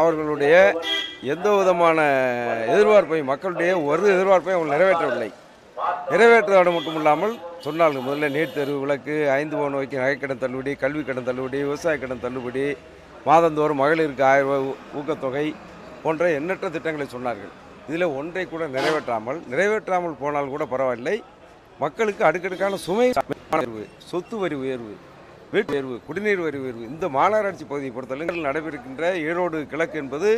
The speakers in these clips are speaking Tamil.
அவர்களுடைய எந்த விதமான எதிர்பார்ப்பையும் மக்களுடைய ஒரு எதிர்பார்ப்பையும் அவர்கள் நிறைவேற்றவில்லை. நிறைவேற்றுவது மட்டுமில்லாமல் சொன்னார்கள் முதல்ல நீட் தேர்வு விலக்கு, 5 பவுன் நோக்கி நகைக்கடன் தள்ளுபடி, கல்வி கடன் தள்ளுபடி, விவசாய கடன் தள்ளுபடி, மாதந்தோறும் மகளிருக்கு 1000 ரூபாய் ஊக்கத்தொகை போன்ற எண்ணற்ற திட்டங்களை சொன்னார்கள். இதில் ஒன்றை கூட நிறைவேற்றாமல் போனால் கூட பரவாயில்லை. மக்களுக்கு அடுக்கடுக்கான சுமை உயர்வு, சொத்து வரி உயர்வு, வீட்டு உயர்வு, குடிநீர் வரி உயர்வு. இந்த மாநகராட்சி பகுதியை பொறுத்தளவில் நடைபெறுகின்ற ஈரோடு கிழக்கு என்பது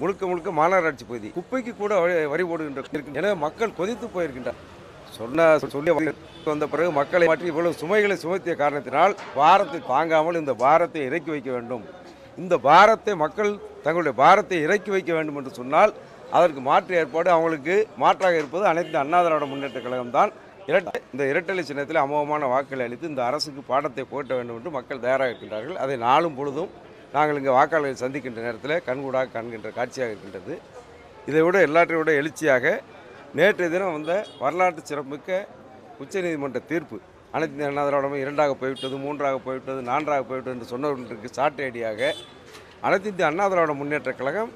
முழுக்க மாநகராட்சி பகுதி. குப்பைக்கு கூட வரி போடுகின்ற எனவே மக்கள் கொதித்து போயிருக்கின்றார். சொல்லி வந்த பிறகு மக்களை மாற்றி இவ்வளவு சுமைகளை சுமத்திய காரணத்தினால் பாரத்தை தாங்காமல் இந்த பாரத்தை இறக்கி வைக்க வேண்டும். இந்த பாரத்தை மக்கள் தங்களுடைய பாரத்தை இறக்கி வைக்க வேண்டும் என்று சொன்னால் அதற்கு மாற்று ஏற்பாடு அவங்களுக்கு மாற்றாக இருப்பது அனைத்து அண்ணா திராவிட முன்னேற்ற கழகம்தான். இந்த இரட்டலை சின்னத்தில் அமோகமான வாக்குகளை அளித்து இந்த அரசுக்கு பாடத்தை போட்ட வேண்டும் என்று மக்கள் தயாராக இருக்கின்றார்கள். அதை நாளும் பொழுதும் நாங்கள் இங்கே வாக்காளர்கள் சந்திக்கின்ற நேரத்தில் கண்கூடாக காண்கின்ற காட்சியாக இருக்கின்றது. இதை விட எல்லாற்றையும் விட எழுச்சியாக நேற்றைய தினம் வந்த வரலாற்று சிறப்புமிக்க உச்சநீதிமன்ற தீர்ப்பு, அனைத்து அண்ணா திராவிடமும் 2ஆக போய்விட்டது, 3ஆக போய்விட்டது, 4ஆக போய்விட்டது என்று சொன்னவர்களுக்கு சாட்டையடியாக அனைத்து அண்ணா திராவிட முன்னேற்ற கழகம்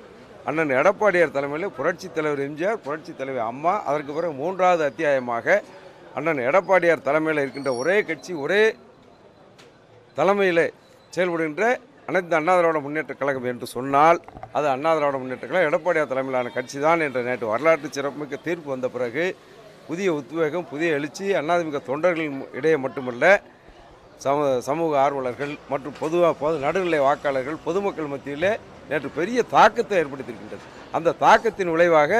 அண்ணன் எடப்பாடியார் தலைமையில் புரட்சித் தலைவர் எம்ஜிஆர், புரட்சித் தலைவர் அம்மா, அதற்கு பிறகு 3வது அத்தியாயமாக அண்ணன் எடப்பாடியார் தலைமையில் இருக்கின்ற ஒரே கட்சி ஒரே தலைமையில் செயல்படுகின்ற அனைத்து அண்ணா திராவிட முன்னேற்ற கழகம் என்று சொன்னால் அது அண்ணா திராவிட முன்னேற்ற கழகம் எடப்பாடியார் தலைமையிலான கட்சி தான் என்ற நேற்று வரலாற்று சிறப்புமிக்க தீர்ப்பு வந்த பிறகு புதிய உத்வேகம், புதிய எழுச்சி அண்ணாதிமுக தொண்டர்களின் இடையே மட்டுமல்ல சமூக ஆர்வலர்கள் மற்றும் பொதுவாக நடுநிலை வாக்காளர்கள் பொதுமக்கள் மத்தியிலே நேற்று பெரிய தாக்கத்தை ஏற்படுத்தியிருக்கின்றது. அந்த தாக்கத்தின் விளைவாக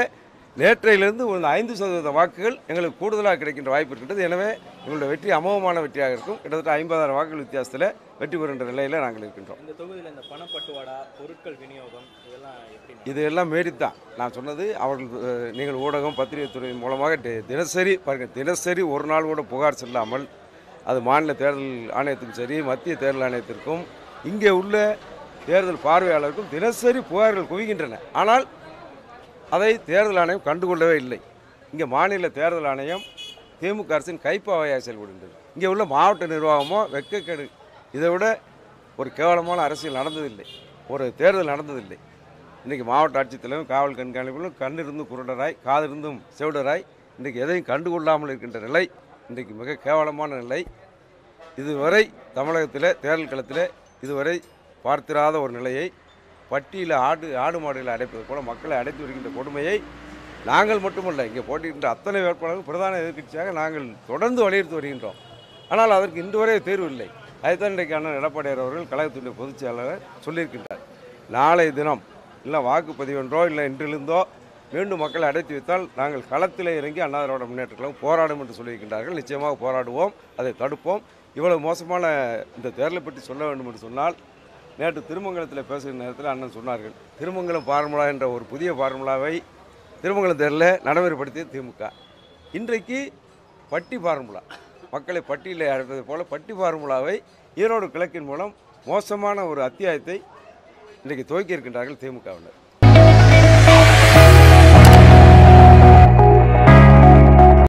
நேற்றையிலிருந்து ஒரு 5% வாக்குகள் எங்களுக்கு கூடுதலாக கிடைக்கின்ற வாய்ப்பு இருக்கின்றது. எனவே எங்களுடைய வெற்றி அமோகமான வெற்றியாக இருக்கும். கிட்டத்தட்ட 50,000 வாக்குகள் வித்தியாசத்தில் வெற்றி பெறுகின்ற நிலையில் நாங்கள் இருக்கின்றோம். இந்த தொகுதியில் இந்த பணப்பட்டுவாடா, பொருட்கள் விநியோகம் இதெல்லாம் மீறித்தான் நான் சொன்னது. அவர்கள் நீங்கள் ஊடகம் பத்திரிகை துறை மூலமாக தினசரி பாருங்கள், தினசரி ஒரு நாள் கூட புகார் செல்லாமல் அது மாநில தேர்தல் ஆணையத்துக்கும் சரி மத்திய தேர்தல் ஆணையத்திற்கும் இங்கே உள்ள தேர்தல் பார்வையாளருக்கும் தினசரி புகார்கள் குவிகின்றன. ஆனால் அதை தேர்தல் ஆணையம் கண்டுகொள்ளவே இல்லை. இங்கே மாநில தேர்தல் ஆணையம் திமுக அரசின் கைப்பாவையாக செயல்படுகின்றது. இங்கே உள்ள மாவட்ட நிர்வாகமோ வெட்கக்கேடு, இதை விட ஒரு கேவலமான அரசியல் நடந்ததில்லை, ஒரு தேர்தல் நடந்ததில்லை. இன்றைக்கி மாவட்ட ஆட்சித்தலைவரும் காவல் கண்காணிப்பிலும் கண்ணிருந்து குருடராய் காதிருந்தும் செவிடராய் இன்றைக்கு எதையும் கண்டுகொள்ளாமல் இருக்கின்ற நிலை இன்றைக்கு மிக கேவலமான நிலை. இதுவரை தமிழகத்தில் தேர்தல் களத்தில் இதுவரை பார்த்திராத ஒரு நிலையை பட்டியில் ஆடு மாடுகளை அடைப்பது போல மக்களை அடைத்து வருகின்ற கொடுமையை நாங்கள் மட்டுமல்ல இங்கே போட்டியின்ற அத்தனை வேட்பாளர்கள் பிரதான எதிர்க்கட்சியாக நாங்கள் தொடர்ந்து வலியுறுத்தி வருகின்றோம். ஆனால் அதற்கு இன்று வரை தீர்வு இல்லை. அதைத்தான் இன்றைக்கு அண்ணன் எடப்பாடியார் அவர்கள் கழகத்துடைய பொதுச் செயலாளர் சொல்லியிருக்கின்றார். நாளைய தினம் இல்லை வாக்குப்பதிவு என்றோ இல்லை இன்றிலிருந்தோ மீண்டும் மக்களை அடைத்து வைத்தால் நாங்கள் களத்தில் இறங்கி அண்ணா திராவிட முன்னேற்ற கழகம் போராடும் என்று சொல்லியிருக்கின்றார்கள். நிச்சயமாக போராடுவோம், அதை தடுப்போம். இவ்வளவு மோசமான இந்த தேர்தலை பற்றி சொல்ல வேண்டும் என்று சொன்னால் நேற்று திருமங்கலத்தில் பேசுகிற நேரத்தில் அண்ணன் சொன்னார்கள், திருமங்கலம் ஃபார்முலா என்ற ஒரு புதிய ஃபார்முலாவை திருமங்கலம் தேர்தலில் நடைமுறைப்படுத்திய திமுக. இன்றைக்கு பட்டி ஃபார்முலா, மக்களை பட்டியலை அழைப்பது போல் பட்டி ஃபார்முலாவை ஈரோடு கிழக்கின் மூலம் மோசமான ஒரு அத்தியாயத்தை இன்றைக்கு துவக்கி இருக்கின்றார்கள் திமுகவினர்.